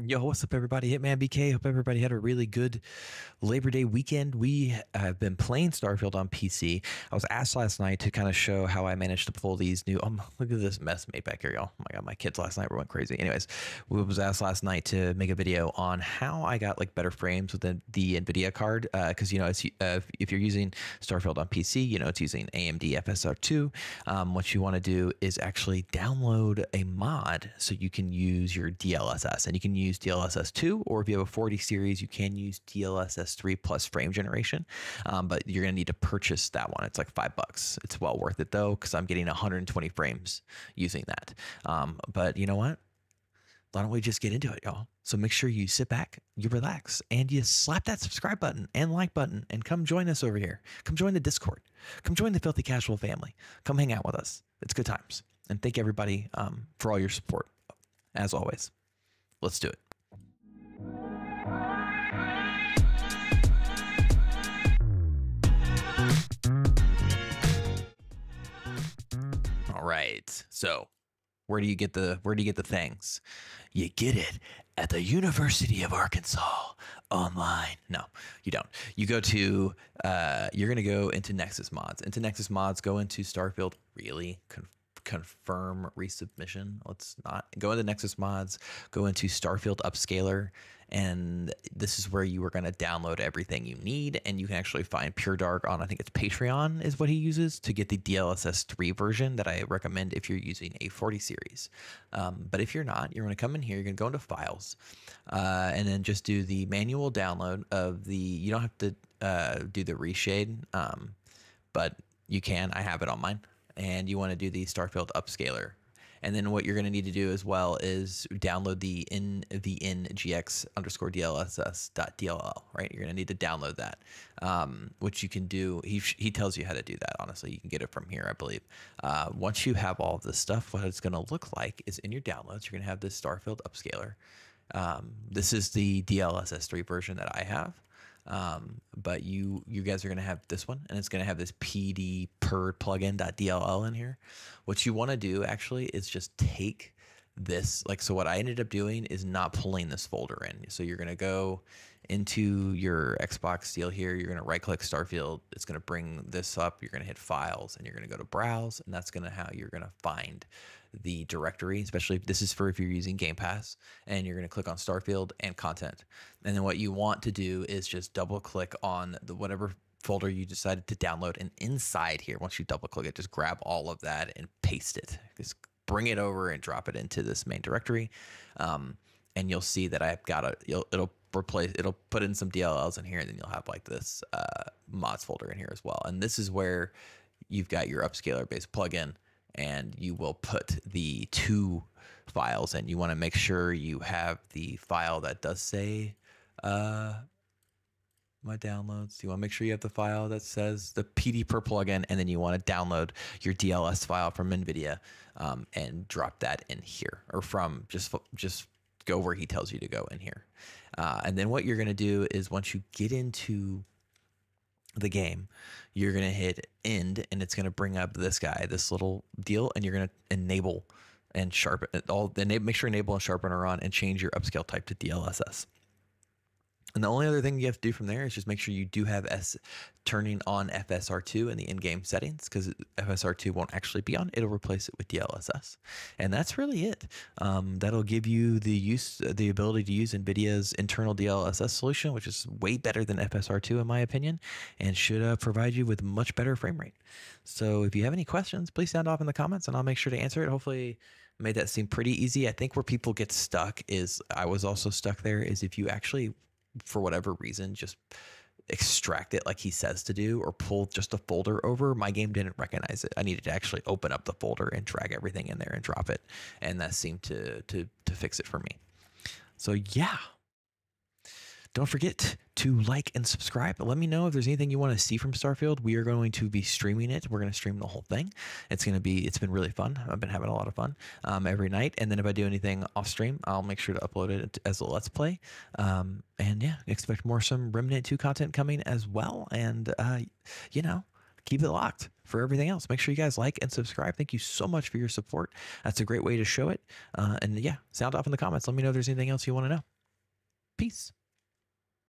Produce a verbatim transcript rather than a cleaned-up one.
Yo, what's up, everybody? HitmanBK. Hope everybody had a really good Labor Day weekend. We have been playing Starfield on P C. I was asked last night to kind of show how I managed to pull these new... Um, look at this mess made back here, y'all. Oh my God, my kids last night were going crazy. Anyways, we was asked last night to make a video on how I got like better frames with the, the Nvidia card. Because, uh, you know, it's, uh, if you're using Starfield on P C, you know, it's using A M D F S R two. Um, what you want to do is actually download a mod so you can use your D L S S. And you can use use D L S S two, or if you have a forty series, you can use D L S S three plus frame generation, um, but you're going to need to purchase that one. It's like five bucks. It's well worth it though, because I'm getting one hundred twenty frames using that. Um, but you know what? Why don't we just get into it, y'all? So make sure you sit back, you relax, and you slap that subscribe button and like button, and come join us over here. Come join the Discord. Come join the Filthy Casual family. Come hang out with us. It's good times. And thank everybody um, for all your support, as always. Let's do it. All right. So, where do you get the where do you get the things? You get it at the University of Arkansas online. No, you don't. You go to uh, you're gonna go into Nexus Mods. Into Nexus Mods. Go into Starfield. Really confirm. Confirm resubmission. Let's not go into Nexus Mods, go into Starfield Upscaler, and this is where you are going to download everything you need. And you can actually find PureDark on, I think it's Patreon is what he uses to get the D L S S three version that I recommend if you're using a forty series. Um, but if you're not, you're going to come in here, you're going to go into files, uh, and then just do the manual download of the, you don't have to uh, do the reshade, um, but you can, I have it on mine. And you want to do the Starfield Upscaler. And then what you're going to need to do as well is download the nvngx underscore dlss.dll, right? You're going to need to download that, um, which you can do. He, he tells you how to do that, honestly. You can get it from here, I believe. Uh, once you have all of this stuff, what it's going to look like is in your downloads, you're going to have this Starfield Upscaler. Um, this is the D L S S three version that I have. Um, but you, you guys are going to have this one, and it's going to have this P D per plugin.dll in here. What you want to do actually is just take this, like, so what I ended up doing is not pulling this folder in. So you're going to go into your Xbox deal here. You're going to right click Starfield. It's going to bring this up. You're going to hit files, and you're going to go to browse, and that's going to how you're going to find the directory, especially if this is for if you're using Game Pass, and you're going to click on Starfield and content. And then what you want to do is just double click on the whatever folder you decided to download, and inside here, once you double click it, just grab all of that and paste it. Just bring it over and drop it into this main directory, um, and you'll see that I've got a you'll, it'll replace it'll put in some D L Ls in here, and then you'll have like this uh, mods folder in here as well. And this is where you've got your upscaler based plugin, and you will put the two files in. You want to make sure you have the file that does say uh, my downloads. You want to make sure you have the file that says the P D per plugin, and then you want to download your D L S file from NVIDIA um, and drop that in here, or from just just go where he tells you to go in here. Uh, and then what you're going to do is once you get into the game, you're going to hit end, and it's going to bring up this guy, this little deal, and you're going to enable and sharpen it all. Then make sure enable and sharpen are on, and change your upscale type to D L S S. And the only other thing you have to do from there is just make sure you do have S turning on F S R two in the in-game settings, because F S R two won't actually be on. It'll replace it with D L S S. And that's really it. Um, that'll give you the use, the ability to use NVIDIA's internal D L S S solution, which is way better than F S R two in my opinion, and should uh, provide you with much better frame rate. So if you have any questions, please sound off in the comments, and I'll make sure to answer it. Hopefully I made that seem pretty easy. I think where people get stuck is, I was also stuck there, is if you actually... for whatever reason, just extract it like he says to do, or pull just a folder over. My game didn't recognize it. I needed to actually open up the folder and drag everything in there and drop it. And that seemed to, to, to fix it for me. So yeah, don't forget to like and subscribe. Let me know if there's anything you want to see from Starfield. We are going to be streaming it. We're going to stream the whole thing. It's going to be, it's been really fun. I've been having a lot of fun um, every night. And then if I do anything off stream, I'll make sure to upload it as a Let's Play. Um, and yeah, expect more some Remnant two content coming as well. And, uh, you know, keep it locked. for everything else. Make sure you guys like and subscribe. Thank you so much for your support. That's a great way to show it. Uh, and yeah, sound off in the comments. Let me know if there's anything else you want to know. Peace.